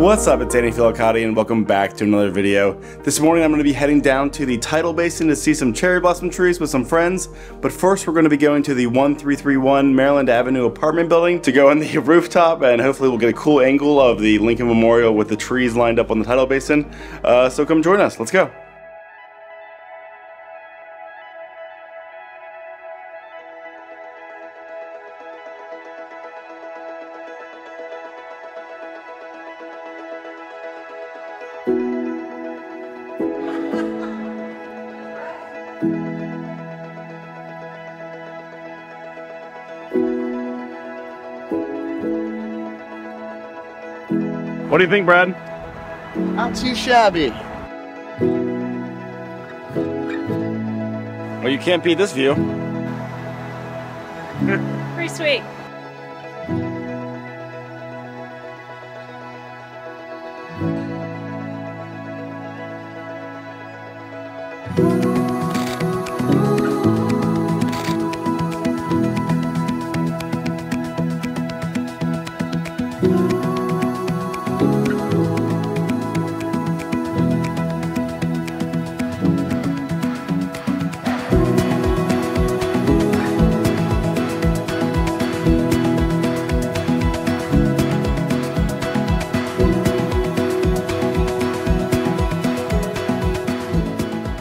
What's up, it's Andy Feliciotti and welcome back to another video. This morning I'm going to be heading down to the Tidal Basin to see some cherry blossom trees with some friends, but first we're going to be going to the 1331 Maryland Avenue apartment building to go on the rooftop, and hopefully we'll get a cool angle of the Lincoln Memorial with the trees lined up on the Tidal Basin. So come join us, let's go. What do you think, Brad? Not too shabby. Well, you can't beat this view. Pretty sweet.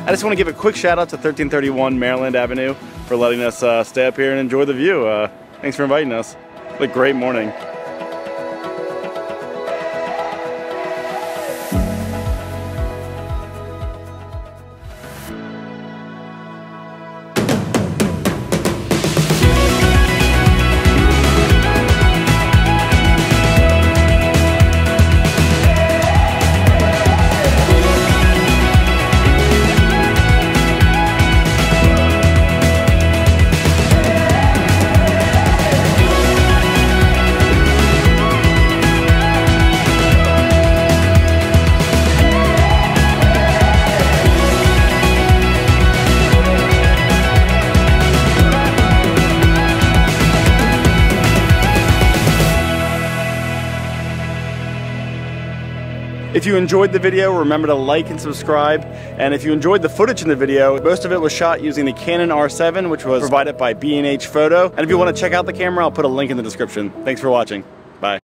I just want to give a quick shout out to 1331 Maryland Avenue for letting us stay up here and enjoy the view. Thanks for inviting us. What a great morning. If you enjoyed the video, remember to like and subscribe. And if you enjoyed the footage in the video, most of it was shot using the Canon R7, which was provided by B&H Photo. And if you want to check out the camera, I'll put a link in the description. Thanks for watching. Bye.